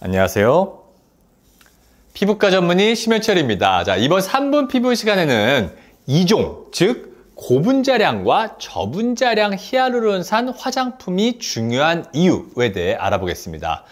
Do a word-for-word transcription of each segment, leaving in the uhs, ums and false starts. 안녕하세요. 피부과 전문의 심현철입니다. 자, 이번 삼 분 피부 시간에는 이종, 즉 고분자량과 저분자량 히알루론산 화장품이 중요한 이유에 대해 알아보겠습니다.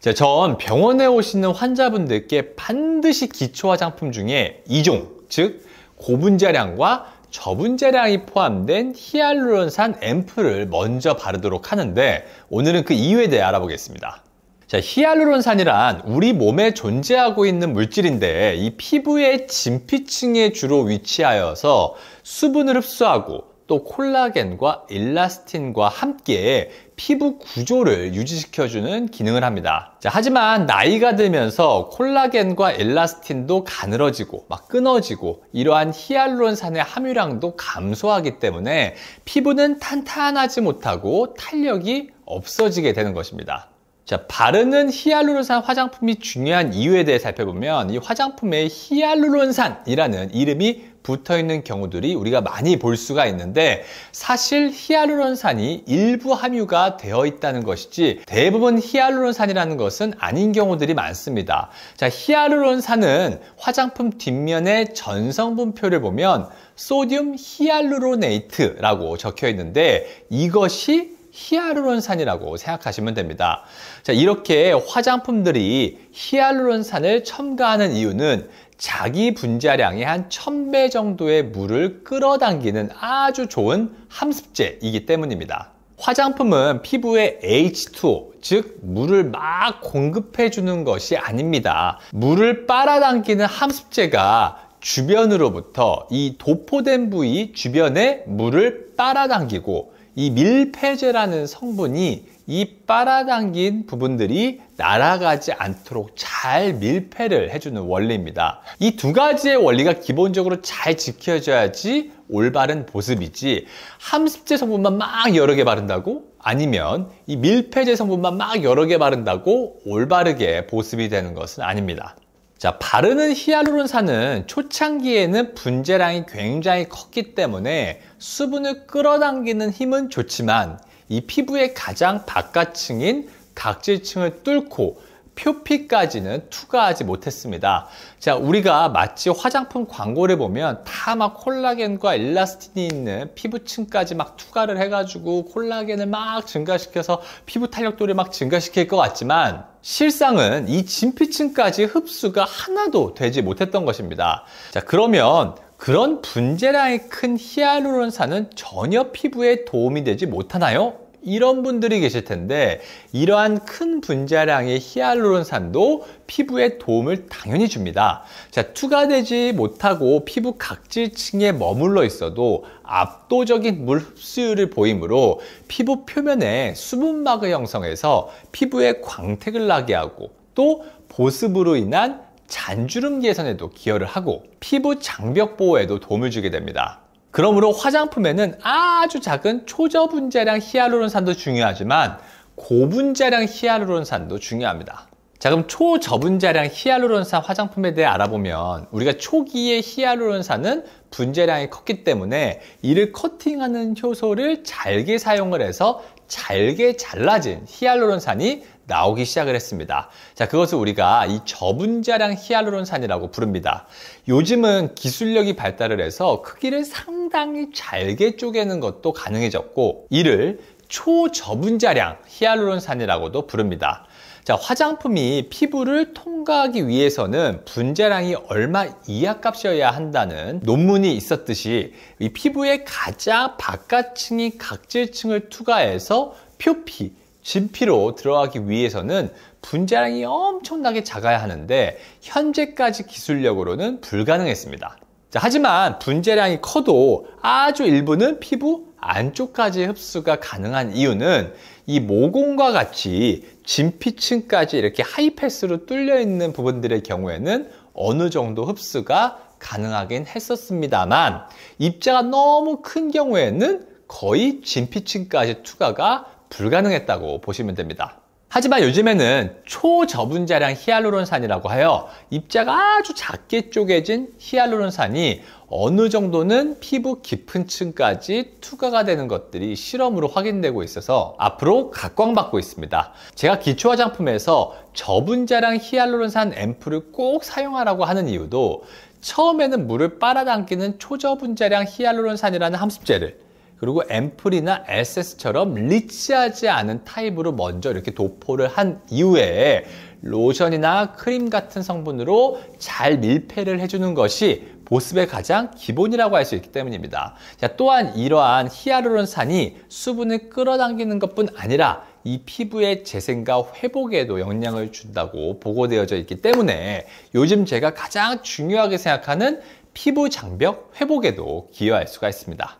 자, 전 병원에 오시는 환자분들께 반드시 기초 화장품 중에 이종, 즉 고분자량과 저분자량이 포함된 히알루론산 앰플을 먼저 바르도록 하는데 오늘은 그 이유에 대해 알아보겠습니다. 자, 히알루론산이란 우리 몸에 존재하고 있는 물질인데 이 피부의 진피층에 주로 위치하여서 수분을 흡수하고 또 콜라겐과 일라스틴과 함께 피부 구조를 유지시켜주는 기능을 합니다. 자, 하지만 나이가 들면서 콜라겐과 일라스틴도 가늘어지고 막 끊어지고 이러한 히알루론산의 함유량도 감소하기 때문에 피부는 탄탄하지 못하고 탄력이 없어지게 되는 것입니다. 자, 바르는 히알루론산 화장품이 중요한 이유에 대해 살펴보면 이 화장품에 히알루론산이라는 이름이 붙어있는 경우들이 우리가 많이 볼 수가 있는데 사실 히알루론산이 일부 함유가 되어 있다는 것이지 대부분 히알루론산이라는 것은 아닌 경우들이 많습니다. 자, 히알루론산은 화장품 뒷면의 전성분표를 보면 소듐 히알루로네이트라고 적혀 있는데 이것이 히알루론산이라고 생각하시면 됩니다. 자, 이렇게 화장품들이 히알루론산을 첨가하는 이유는 자기 분자량의 한 천 배 정도의 물을 끌어당기는 아주 좋은 함습제이기 때문입니다. 화장품은 피부에 에이치 투 오, 즉 물을 막 공급해주는 것이 아닙니다. 물을 빨아당기는 함습제가 주변으로부터 이 도포된 부위 주변에 물을 빨아당기고 이 밀폐제라는 성분이 이 빨아당긴 부분들이 날아가지 않도록 잘 밀폐를 해주는 원리입니다. 이 두 가지의 원리가 기본적으로 잘 지켜져야지 올바른 보습이지 함습제 성분만 막 여러 개 바른다고 아니면 이 밀폐제 성분만 막 여러 개 바른다고 올바르게 보습이 되는 것은 아닙니다. 자, 바르는 히알루론산은 초창기에는 분자량이 굉장히 컸기 때문에 수분을 끌어당기는 힘은 좋지만 이 피부의 가장 바깥층인 각질층을 뚫고 표피까지는 투과하지 못했습니다. 자, 우리가 마치 화장품 광고를 보면 다 막 콜라겐과 일라스틴이 있는 피부층까지 막 투과를 해가지고 콜라겐을 막 증가시켜서 피부 탄력도를 막 증가시킬 것 같지만 실상은 이 진피층까지 흡수가 하나도 되지 못했던 것입니다. 자, 그러면 그런 분자량이 큰 히알루론산은 전혀 피부에 도움이 되지 못하나요? 이런 분들이 계실 텐데 이러한 큰 분자량의 히알루론산도 피부에 도움을 당연히 줍니다. 자, 투과되지 못하고 피부 각질층에 머물러 있어도 압도적인 물 흡수율을 보이므로 피부 표면에 수분막을 형성해서 피부에 광택을 나게 하고 또 보습으로 인한 잔주름 개선에도 기여를 하고 피부 장벽 보호에도 도움을 주게 됩니다. 그러므로 화장품에는 아주 작은 초저분자량 히알루론산도 중요하지만 고분자량 히알루론산도 중요합니다. 자, 그럼 초저분자량 히알루론산 화장품에 대해 알아보면 우리가 초기에 히알루론산은 분자량이 컸기 때문에 이를 커팅하는 효소를 잘게 사용을 해서 잘게 잘라진 히알루론산이 나오기 시작을 했습니다. 자, 그것을 우리가 이 저분자량 히알루론산이라고 부릅니다. 요즘은 기술력이 발달을 해서 크기를 상당히 잘게 쪼개는 것도 가능해졌고 이를 초저분자량 히알루론산이라고도 부릅니다. 자, 화장품이 피부를 통과하기 위해서는 분자량이 얼마 이하값이어야 한다는 논문이 있었듯이 이 피부의 가장 바깥층인 각질층을 투과해서 표피, 진피로 들어가기 위해서는 분자량이 엄청나게 작아야 하는데 현재까지 기술력으로는 불가능했습니다. 자, 하지만 분자량이 커도 아주 일부는 피부 안쪽까지 흡수가 가능한 이유는 이 모공과 같이 진피층까지 이렇게 하이패스로 뚫려 있는 부분들의 경우에는 어느 정도 흡수가 가능하긴 했었습니다만 입자가 너무 큰 경우에는 거의 진피층까지 투과가 불가능했다고 보시면 됩니다. 하지만 요즘에는 초저분자량 히알루론산이라고 하여 입자가 아주 작게 쪼개진 히알루론산이 어느 정도는 피부 깊은 층까지 투과가 되는 것들이 실험으로 확인되고 있어서 앞으로 각광받고 있습니다. 제가 기초 화장품에서 저분자량 히알루론산 앰플을 꼭 사용하라고 하는 이유도 처음에는 물을 빨아당기는 초저분자량 히알루론산이라는 함습제를 그리고 앰플이나 에스에스처럼 리치하지 않은 타입으로 먼저 이렇게 도포를 한 이후에 로션이나 크림 같은 성분으로 잘 밀폐를 해주는 것이 보습의 가장 기본이라고 할 수 있기 때문입니다. 자, 또한 이러한 히알루론산이 수분을 끌어당기는 것뿐 아니라 이 피부의 재생과 회복에도 영향을 준다고 보고되어져 있기 때문에 요즘 제가 가장 중요하게 생각하는 피부 장벽 회복에도 기여할 수가 있습니다.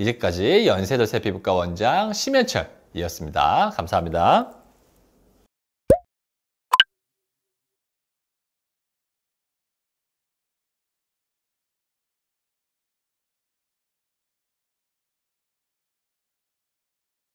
이제까지 연세더셀피부과 원장 심현철이었습니다. 감사합니다.